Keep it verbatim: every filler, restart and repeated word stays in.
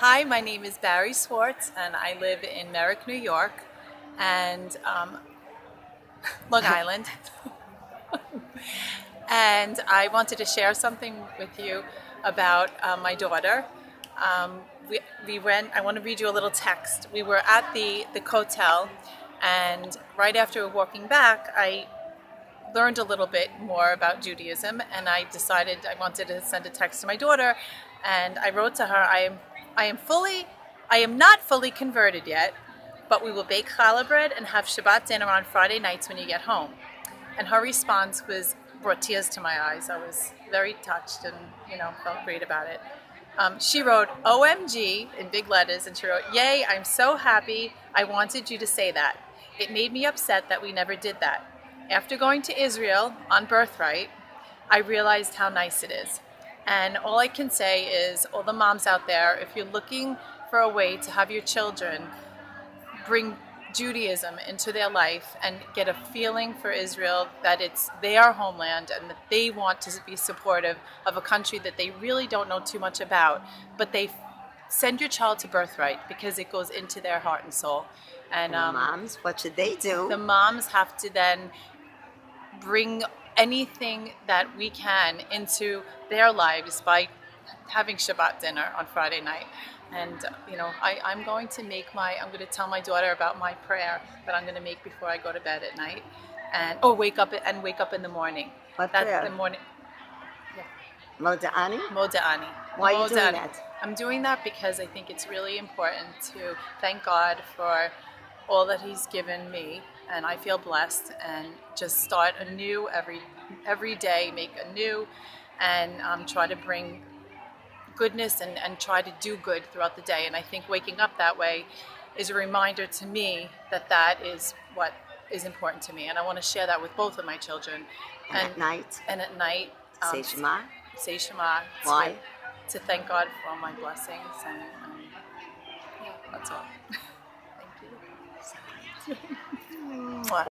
Hi, my name is Barry Swartz, and I live in Merrick, New York, and um, Long Island. And I wanted to share something with you about uh, my daughter. Um, we, we went, I want to read you a little text. We were at the, the Kotel, and right after walking back, I learned a little bit more about Judaism, and I decided I wanted to send a text to my daughter, and I wrote to her, I am I am fully, I am not fully converted yet, but we will bake challah bread and have Shabbat dinner on Friday nights when you get home. And her response was, brought tears to my eyes. I was very touched and, you know, felt great about it. Um, she wrote O M G in big letters, and she wrote, yay, I'm so happy. I wanted you to say that. It made me upset that we never did that. After going to Israel on Birthright, I realized how nice it is. And all I can say is, all the moms out there, if you're looking for a way to have your children bring Judaism into their life and get a feeling for Israel, that it's their homeland and that they want to be supportive of a country that they really don't know too much about, but they send your child to Birthright because it goes into their heart and soul. And um, moms, what should they do? The moms have to then bring anything that we can into their lives by having Shabbat dinner on Friday night. And uh, you know, I, I'm going to make my, I'm going to tell my daughter about my prayer that I'm going to make before I go to bed at night, and or wake up and wake up in the morning. What That's prayer? The morning. Yeah. Modeh Ani? Modeh Ani. Why are you doing that? I'm doing that because I think it's really important to thank God for all that He's given me, and I feel blessed, and just start anew every every day, make anew, and um, try to bring goodness and, and try to do good throughout the day. And I think waking up that way is a reminder to me that that is what is important to me, and I want to share that with both of my children. And, and at night? And at night. Um, say Shema? Say Shema. Why? To, to thank God for all my blessings, and um, yeah, that's all. Thank you. Mwah.